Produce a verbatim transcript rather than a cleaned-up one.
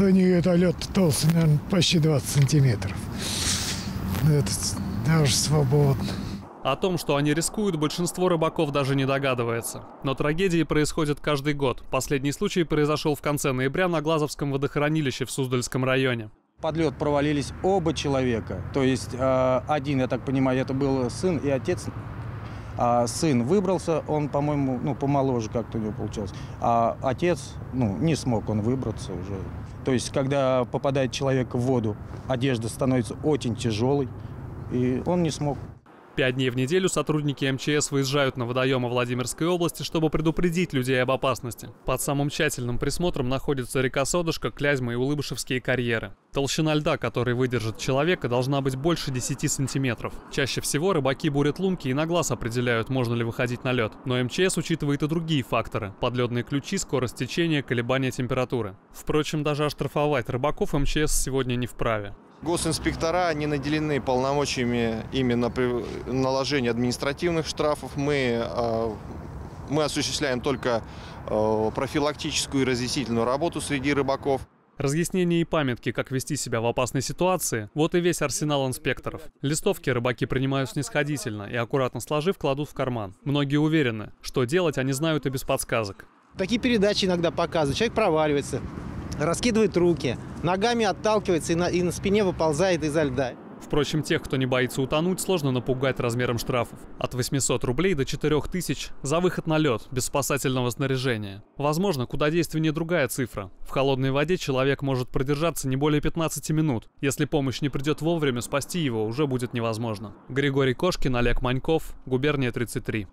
до нее это лед толстый, наверное, почти двадцать сантиметров. Это даже свободно. О том, что они рискуют, большинство рыбаков даже не догадывается. Но трагедии происходят каждый год. Последний случай произошел в конце ноября на Глазовском водохранилище в Суздальском районе. Под лед провалились оба человека. То есть один, я так понимаю, это был сын и отец. А сын выбрался, он, по-моему, ну, помоложе как-то у него получилось. А отец, ну, не смог он выбраться уже. То есть, когда попадает человек в воду, одежда становится очень тяжелой, и он не смог. Пять дней в неделю сотрудники эм че эс выезжают на водоемы Владимирской области, чтобы предупредить людей об опасности. Под самым тщательным присмотром находится река Содышко, Клязьма и Улыбышевские карьеры. Толщина льда, который выдержит человека, должна быть больше десяти сантиметров. Чаще всего рыбаки бурят лунки и на глаз определяют, можно ли выходить на лед. Но эм че эс учитывает и другие факторы – подледные ключи, скорость течения, колебания температуры. Впрочем, даже оштрафовать рыбаков эм че эс сегодня не вправе. Госинспектора не наделены полномочиями именно при наложении административных штрафов. Мы, мы осуществляем только профилактическую и разъяснительную работу среди рыбаков. Разъяснения и памятки, как вести себя в опасной ситуации – вот и весь арсенал инспекторов. Листовки рыбаки принимают снисходительно и, аккуратно сложив, кладут в карман. Многие уверены, что делать они знают и без подсказок. Такие передачи иногда показывают. Человек проваливается, раскидывает руки, ногами отталкивается и на, и на спине выползает изо льда. Впрочем, тех, кто не боится утонуть, сложно напугать размером штрафов. От восьмисот рублей до четырёх тысяч за выход на лед без спасательного снаряжения. Возможно, куда действеннее другая цифра. В холодной воде человек может продержаться не более пятнадцати минут. Если помощь не придет вовремя, спасти его уже будет невозможно. Григорий Кошкин, Олег Маньков, Губерния тридцать три.